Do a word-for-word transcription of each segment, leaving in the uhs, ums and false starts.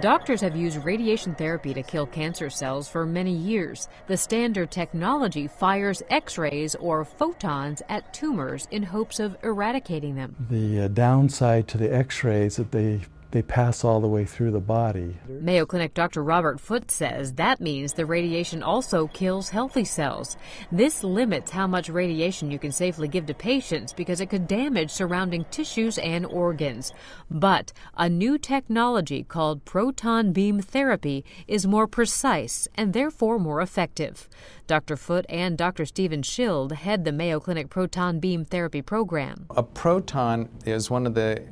Doctors have used radiation therapy to kill cancer cells for many years. The standard technology fires X-rays or photons at tumors in hopes of eradicating them. The uh, downside to the X-rays is that they They pass all the way through the body. Mayo Clinic Doctor Robert Foote says that means the radiation also kills healthy cells. This limits how much radiation you can safely give to patients because it could damage surrounding tissues and organs. But a new technology called proton beam therapy is more precise and therefore more effective. Doctor Foote and Doctor Stephen Schild head the Mayo Clinic proton beam therapy program. A proton is one of the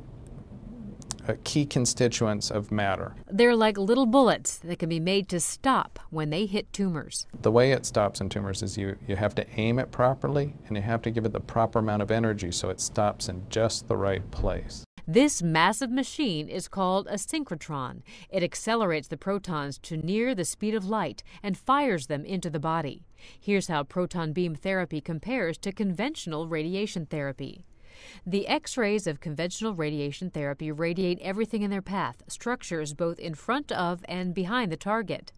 key constituents of matter. They're like little bullets that can be made to stop when they hit tumors. The way it stops in tumors is you, you have to aim it properly, and you have to give it the proper amount of energy so it stops in just the right place. This massive machine is called a synchrotron. It accelerates the protons to near the speed of light and fires them into the body. Here's how proton beam therapy compares to conventional radiation therapy. The X-rays of conventional radiation therapy radiate everything in their path, structures both in front of and behind the target.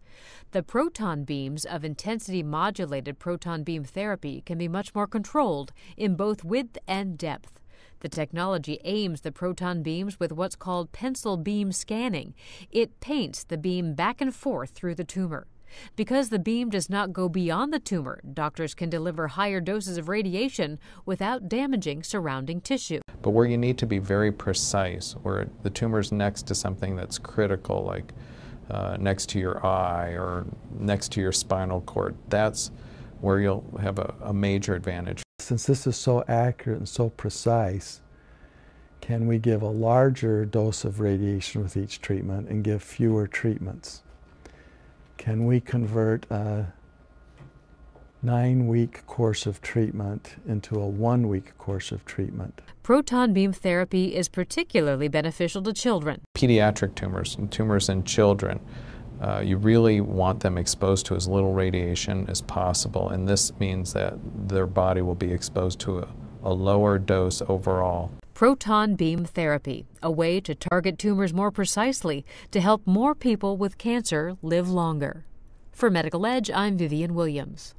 The proton beams of intensity-modulated proton beam therapy can be much more controlled in both width and depth. The technology aims the proton beams with what's called pencil beam scanning. It paints the beam back and forth through the tumor. Because the beam does not go beyond the tumor, doctors can deliver higher doses of radiation without damaging surrounding tissue. But where you need to be very precise, where the tumor's next to something that's critical, like uh, next to your eye or next to your spinal cord, that's where you'll have a, a major advantage. Since this is so accurate and so precise, can we give a larger dose of radiation with each treatment and give fewer treatments? Can we convert a nine-week course of treatment into a one-week course of treatment? Proton beam therapy is particularly beneficial to children. Pediatric tumors and tumors in children, uh, you really want them exposed to as little radiation as possible, and this means that their body will be exposed to a, a lower dose overall. Proton beam therapy, a way to target tumors more precisely to help more people with cancer live longer. For Medical Edge, I'm Vivian Williams.